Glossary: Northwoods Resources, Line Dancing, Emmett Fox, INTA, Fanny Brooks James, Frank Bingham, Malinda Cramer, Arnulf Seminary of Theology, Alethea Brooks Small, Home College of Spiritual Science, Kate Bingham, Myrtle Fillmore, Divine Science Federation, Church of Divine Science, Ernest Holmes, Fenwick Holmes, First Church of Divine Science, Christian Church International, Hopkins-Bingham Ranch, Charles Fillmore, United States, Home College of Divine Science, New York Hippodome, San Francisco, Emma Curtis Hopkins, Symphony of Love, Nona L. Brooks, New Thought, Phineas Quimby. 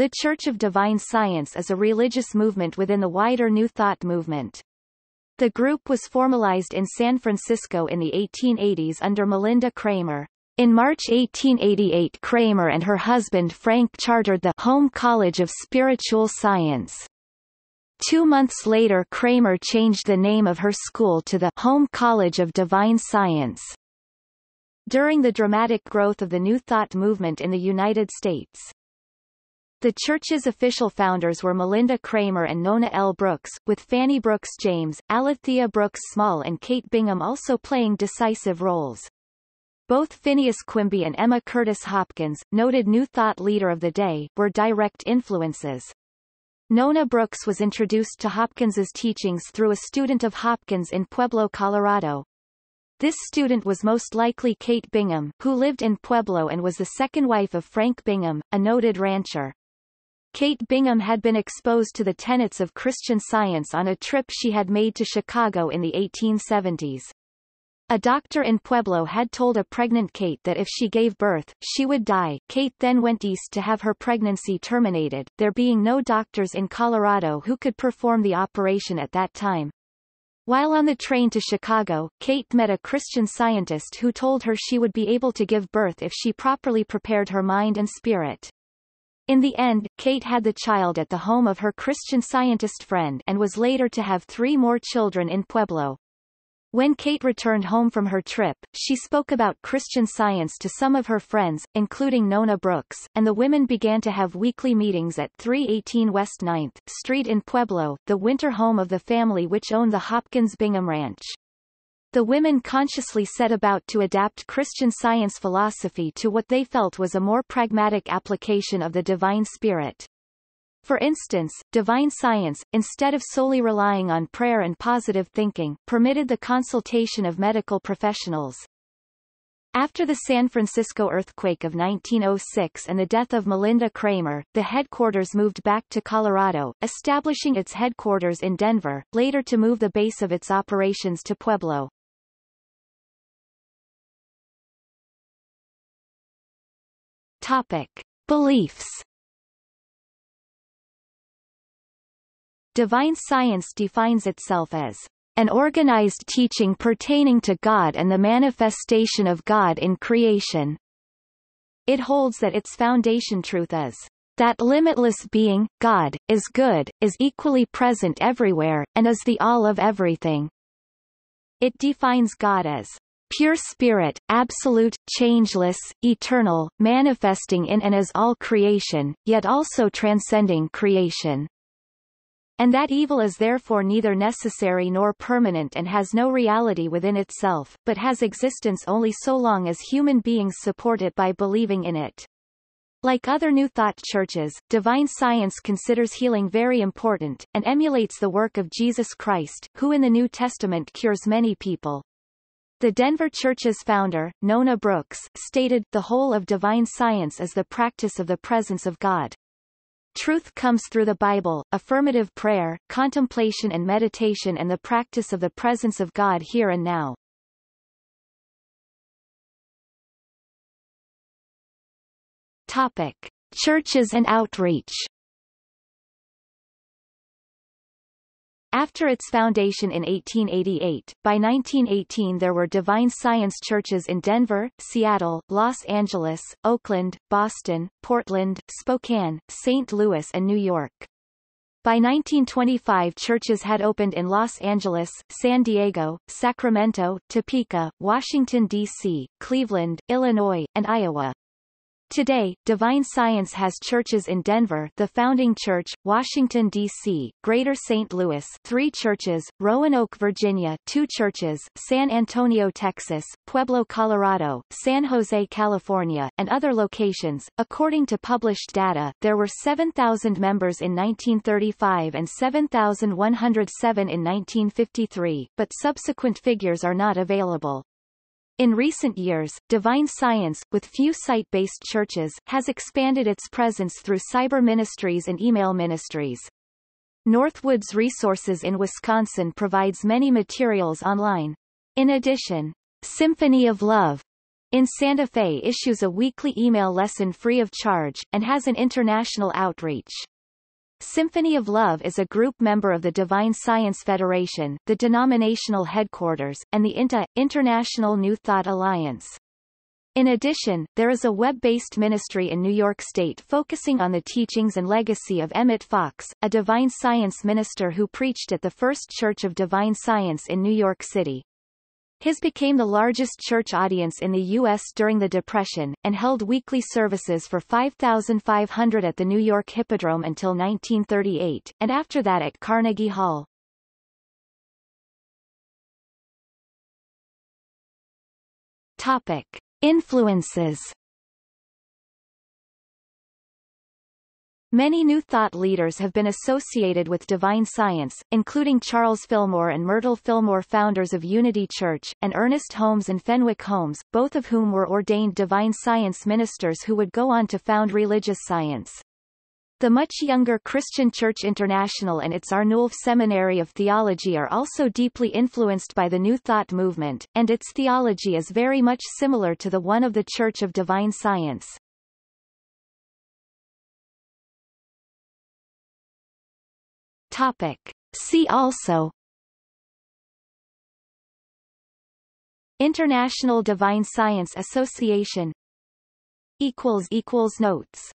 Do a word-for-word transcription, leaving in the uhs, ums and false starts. The Church of Divine Science is a religious movement within the wider New Thought movement. The group was formalized in San Francisco in the eighteen eighties under Malinda Cramer. In March eighteen eighty-eight, Cramer and her husband Frank chartered the Home College of Spiritual Science. Two months later, Cramer changed the name of her school to the Home College of Divine Science. During the dramatic growth of the New Thought movement in the United States, the church's official founders were Malinda Cramer and Nona L. Brooks, with Fanny Brooks James, Alethea Brooks Small and Kate Bingham also playing decisive roles. Both Phineas Quimby and Emma Curtis Hopkins, noted New Thought leader of the day, were direct influences. Nona Brooks was introduced to Hopkins's teachings through a student of Hopkins in Pueblo, Colorado. This student was most likely Kate Bingham, who lived in Pueblo and was the second wife of Frank Bingham, a noted rancher. Kate Bingham had been exposed to the tenets of Christian Science on a trip she had made to Chicago in the eighteen seventies. A doctor in Pueblo had told a pregnant Kate that if she gave birth, she would die. Kate then went east to have her pregnancy terminated, there being no doctors in Colorado who could perform the operation at that time. While on the train to Chicago, Kate met a Christian Scientist who told her she would be able to give birth if she properly prepared her mind and spirit. In the end, Kate had the child at the home of her Christian Scientist friend and was later to have three more children in Pueblo. When Kate returned home from her trip, she spoke about Christian Science to some of her friends, including Nona Brooks, and the women began to have weekly meetings at three eighteen West ninth Street in Pueblo, the winter home of the family which owned the Hopkins-Bingham Ranch. The women consciously set about to adapt Christian Science philosophy to what they felt was a more pragmatic application of the divine spirit. For instance, divine science, instead of solely relying on prayer and positive thinking, permitted the consultation of medical professionals. After the San Francisco earthquake of nineteen oh six and the death of Malinda Cramer, the headquarters moved back to Colorado, establishing its headquarters in Denver, later to move the base of its operations to Pueblo. Topic: Beliefs. Divine Science defines itself as an organized teaching pertaining to God and the manifestation of God in creation. It holds that its foundation truth is that limitless being, God, is good, is equally present everywhere, and is the all of everything. It defines God as pure spirit, absolute, changeless, eternal, manifesting in and as all creation, yet also transcending creation. And that evil is therefore neither necessary nor permanent and has no reality within itself, but has existence only so long as human beings support it by believing in it. Like other New Thought churches, Divine Science considers healing very important, and emulates the work of Jesus Christ, who in the New Testament cures many people. The Denver Church's founder, Nona Brooks, stated, "The whole of divine science is the practice of the presence of God. Truth comes through the Bible, affirmative prayer, contemplation and meditation and the practice of the presence of God here and now." Topic: Churches and outreach. After its foundation in eighteen eighty-eight, by nineteen eighteen there were Divine Science churches in Denver, Seattle, Los Angeles, Oakland, Boston, Portland, Spokane, Saint Louis and New York. By nineteen twenty-five churches had opened in Los Angeles, San Diego, Sacramento, Topeka, Washington, D C, Cleveland, Illinois, and Iowa. Today, Divine Science has churches in Denver, the Founding Church, Washington, D C, Greater Saint Louis, three churches, Roanoke, Virginia, two churches, San Antonio, Texas, Pueblo, Colorado, San Jose, California, and other locations. According to published data, there were seven thousand members in nineteen thirty-five and seven thousand one hundred seven in nineteen fifty-three, but subsequent figures are not available. In recent years, Divine Science, with few site-based churches, has expanded its presence through cyber ministries and email ministries. Northwoods Resources in Wisconsin provides many materials online. In addition, Symphony of Love in Santa Fe issues a weekly email lesson free of charge, and has an international outreach. Symphony of Love is a group member of the Divine Science Federation, the denominational headquarters, and the I N T A, International New Thought Alliance. In addition, there is a web-based ministry in New York State focusing on the teachings and legacy of Emmett Fox, a Divine Science minister who preached at the First Church of Divine Science in New York City. His became the largest church audience in the U S during the Depression, and held weekly services for five thousand five hundred at the New York Hippodrome until nineteen thirty-eight, and after that at Carnegie Hall. Topic. Influences. Many New Thought leaders have been associated with Divine Science, including Charles Fillmore and Myrtle Fillmore, founders of Unity Church, and Ernest Holmes and Fenwick Holmes, both of whom were ordained Divine Science ministers who would go on to found religious science. The much younger Christian Church International and its Arnulf Seminary of Theology are also deeply influenced by the New Thought movement, and its theology is very much similar to the one of the Church of Divine Science. Topic. See also: International Divine Science Association. Notes